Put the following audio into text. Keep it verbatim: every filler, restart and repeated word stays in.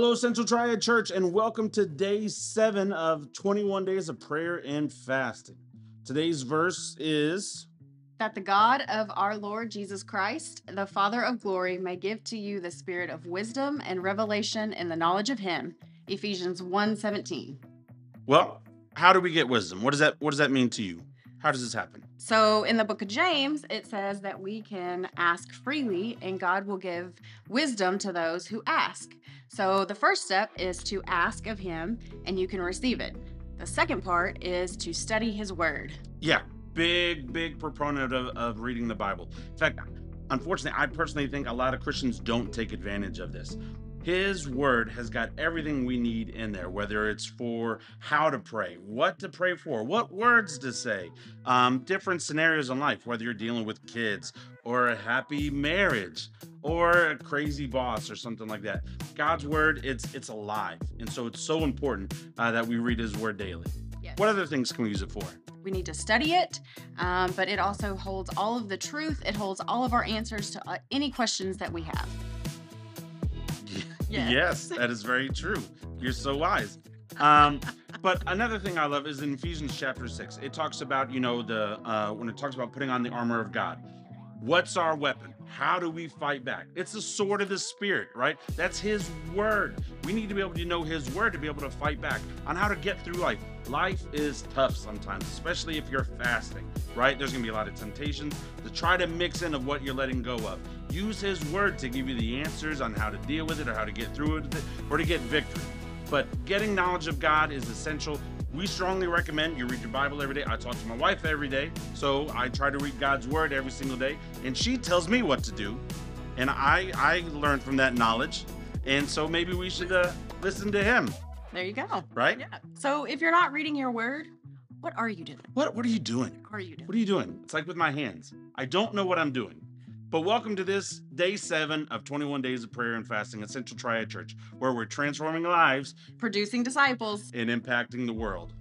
Hello, Central Triad Church, and welcome to day seven of twenty-one days of prayer and fasting. Today's verse is that the God of our Lord Jesus Christ, the Father of glory, may give to you the spirit of wisdom and revelation in the knowledge of him. Ephesians one seventeen. Well, how do we get wisdom? What does that what does that mean to you? How does this happen? So in the book of James, it says that we can ask freely and God will give wisdom to those who ask. So the first step is to ask of him and you can receive it. The second part is to study his word. Yeah, big, big proponent of, of reading the Bible. In fact, unfortunately, I personally think a lot of Christians don't take advantage of this. His word has got everything we need in there, whether it's for how to pray, what to pray for, what words to say, um, different scenarios in life, whether you're dealing with kids or a happy marriage or a crazy boss or something like that. God's word, it's it's alive. And so it's so important uh, that we read his word daily. Yes. What other things can we use it for? We need to study it, um, but it also holds all of the truth. It holds all of our answers to uh, any questions that we have. Yes. Yes, that is very true. You're so wise. Um, but another thing I love is in Ephesians chapter six, it talks about, you know, the uh, when it talks about putting on the armor of God. What's our weapon? How do we fight back? It's the sword of the spirit, right? That's his word. We need to be able to know his word to be able to fight back on how to get through life. Life is tough sometimes, especially if you're fasting, right? There's gonna be a lot of temptations to try to mix in of what you're letting go of. Use his word to give you the answers on how to deal with it or how to get through it or to get victory. But getting knowledge of God is essential. We strongly recommend you read your Bible every day. I talk to my wife every day, so I try to read God's word every single day, and she tells me what to do, and I I learn from that knowledge, and so maybe we should uh, listen to him. There you go. Right? Yeah. So if you're not reading your word, what are you doing? What What are you doing? What are you doing? What are you doing? It's like with my hands. I don't know what I'm doing. But welcome to this day seven of twenty-one days of prayer and fasting at Central Triad Church, where we're transforming lives, producing disciples, and impacting the world.